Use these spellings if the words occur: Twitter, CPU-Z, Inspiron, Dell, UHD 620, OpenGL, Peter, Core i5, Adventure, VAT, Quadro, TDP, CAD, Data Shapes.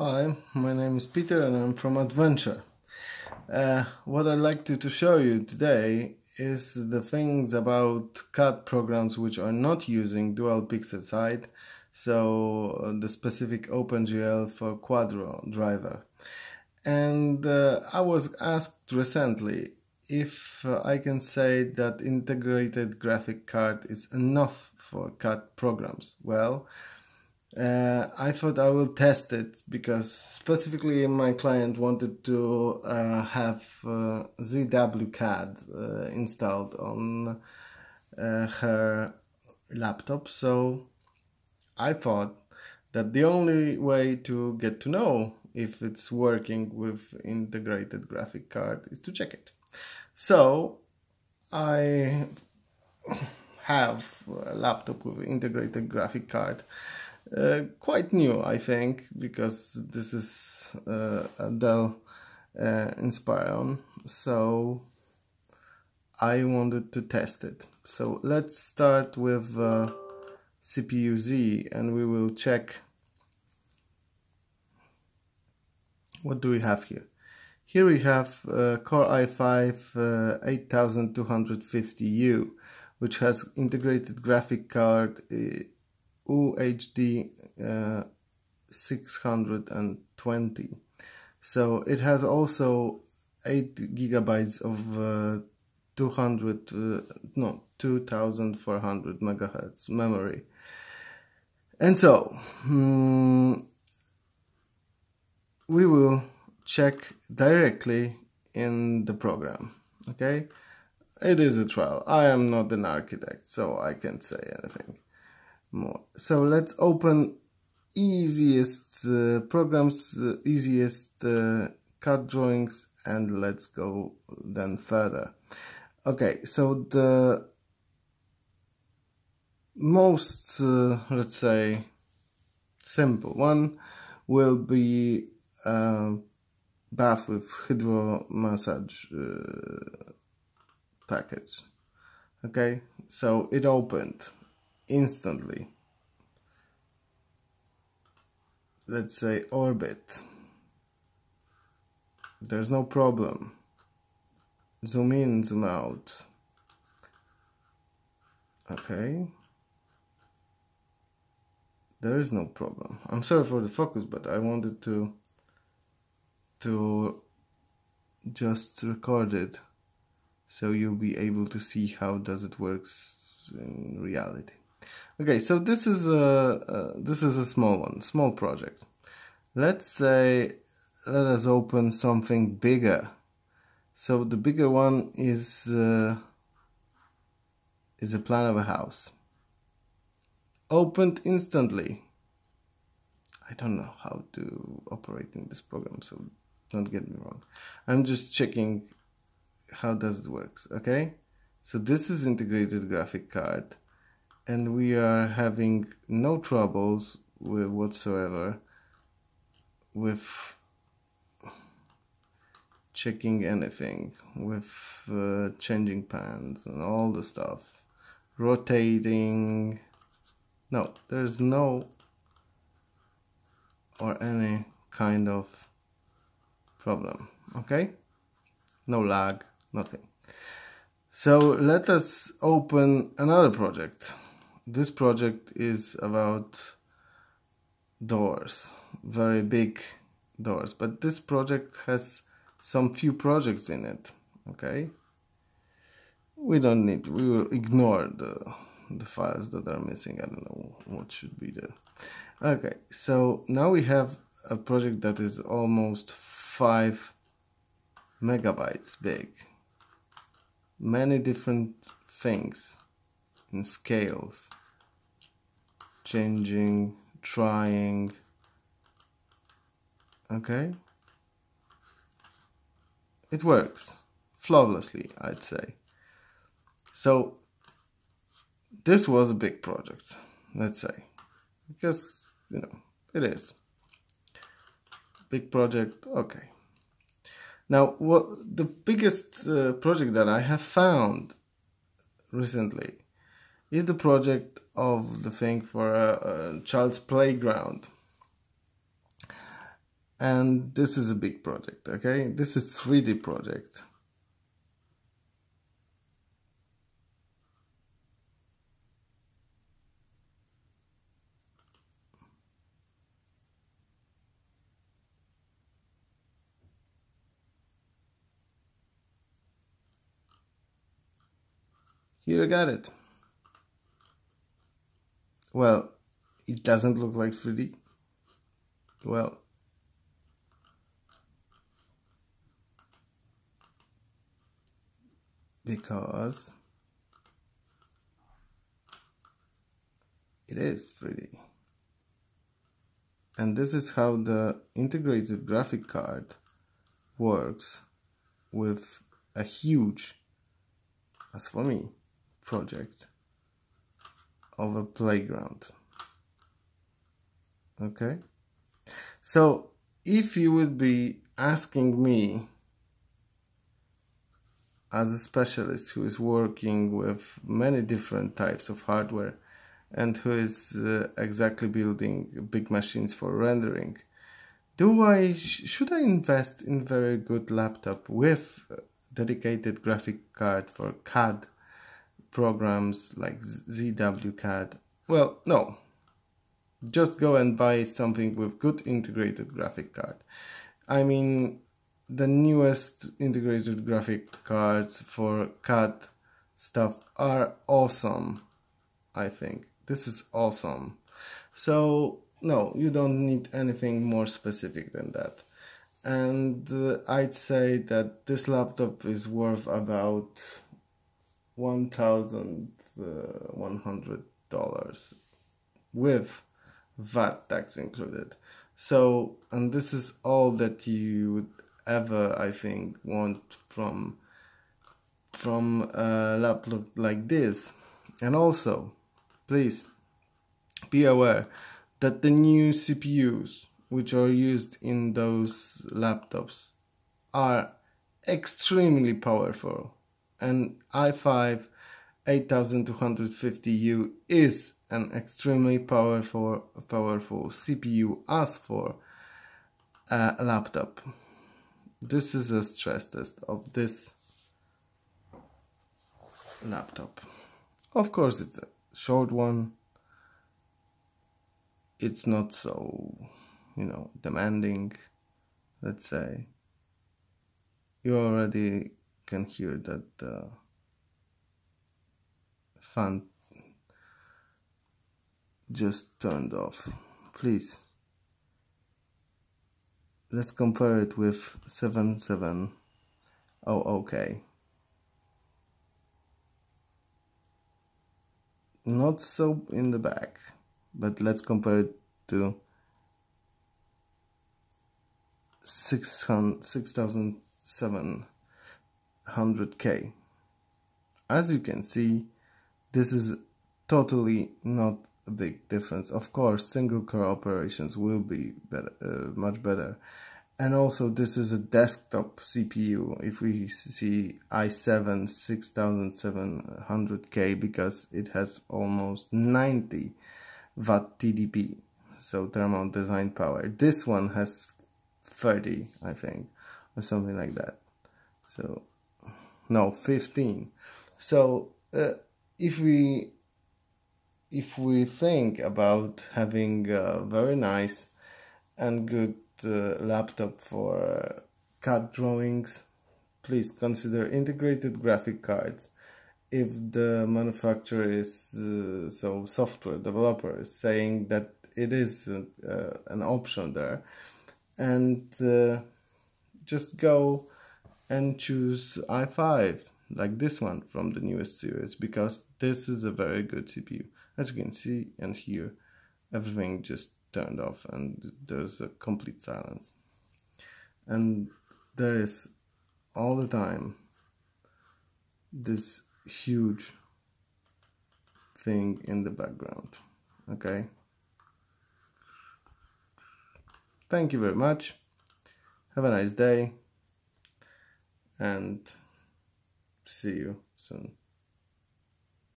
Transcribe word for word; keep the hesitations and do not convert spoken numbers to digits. Hi, my name is Peter and I'm from Adventure. Uh, what I'd like to, to show you today is the things about C A D programs which are not using dual pixel size, so the specific OpenGL for Quadro driver. And uh, I was asked recently if uh, I can say that integrated graphic card is enough for C A D programs. Well, Uh, I thought I will test it because specifically my client wanted to uh, have uh, Z W C A D uh, installed on uh, her laptop, so I thought that the only way to get to know if it's working with integrated graphic card is to check it. So I have a laptop with integrated graphic card. Uh, quite new, I think, because this is uh, a Dell uh, Inspiron, so I wanted to test it. So let's start with uh, C P U Z and we will check what do we have here. Here we have uh, Core i five uh, eighty-two fifty U, which has integrated graphic card uh, U H D uh, six hundred twenty. So it has also eight gigabytes of uh, two hundred, uh, no, two thousand four hundred megahertz memory. And so um, we will check directly in the program. Okay, it is a trial. I am not an architect, so I can't say anything more. So let's open easiest uh, programs, uh, easiest uh, C A D drawings, and let's go then further. Okay, so the most, uh, let's say, simple one will be uh, bath with hydro massage uh, package. Okay, so it opened instantly. Let's say orbit. There's no problem. Zoom in, zoom out. Okay. There is no problem. I'm sorry for the focus, but I wanted to to just record it so you'll be able to see how does it works in reality. Okay, so this is a uh, this is a small one, small project. Let's say let us open something bigger. So the bigger one is uh, is a plan of a house. Opened instantly. I don't know how to operate in this program, so don't get me wrong. I'm just checking how does it works. Okay, so this is integrated graphic card. And we are having no troubles with whatsoever with checking anything, with uh, changing pans and all the stuff, rotating. No, there's no or any kind of problem. Okay, no lag, nothing. So let us open another project. This project is about doors, very big doors, but this project has some few projects in it. Okay, we don't need, we will ignore the, the files that are missing. I don't know what should be there. Okay, so now we have a project that is almost five megabytes big, many different things in scales, changing, trying. Okay, it works flawlessly, I'd say. So this was a big project, let's say, because you know it is big project. Okay, now what the biggest uh, project that I have found recently is the project of the thing for a, a child's playground. and this is a big project, okay? This is three D project. Here I got it. Well, it doesn't look like three D. Well, because it is three D. And this is how the integrated graphic card works with a huge, as for me, project of a playground. Okay, so if you would be asking me as a specialist who is working with many different types of hardware and who is uh, exactly building big machines for rendering, do I should I invest in very good laptop with dedicated graphic card for C A D programs like Z W C A D? Well, no. Just go and buy something with good integrated graphic card. I mean, the newest integrated graphic cards for C A D stuff are awesome, I think. This is awesome. So, no, you don't need anything more specific than that. And uh, I'd say that this laptop is worth about one thousand one hundred dollars with V A T tax included. So, and this is all that you would ever, I think, want from from a laptop like this. And also, please be aware that the new C P Us which are used in those laptops are extremely powerful. An i five eighty-two fifty U is an extremely powerful powerful C P U as for a laptop. This is a stress test of this laptop. Of course, it's a short one. It's not so, you know, demanding, let's say. You already can hear that the fan just turned off. Please, let's compare it with seven seven zero K. Oh, okay. Not so in the back, but let's compare it to six thousand seven hundred K. As you can see, this is totally not a big difference. Of course, single core operations will be better, uh, much better. And also, this is a desktop C P U. If we see i seven sixty-seven hundred K, because it has almost ninety watt T D P, so thermal design power. This one has thirty, I think, or something like that. So, no, fifteen. So uh, if we if we think about having a very nice and good uh, laptop for C A D drawings, please consider integrated graphic cards. If the manufacturer is uh, so software developer is saying that it is uh, an option there, and uh, just go and choose i five like this one from the newest series, because this is a very good C P U. As you can see and hear, everything just turned off and there's a complete silence, and there is all the time this huge thing in the background. Okay, thank you very much, have a nice day, and see you soon.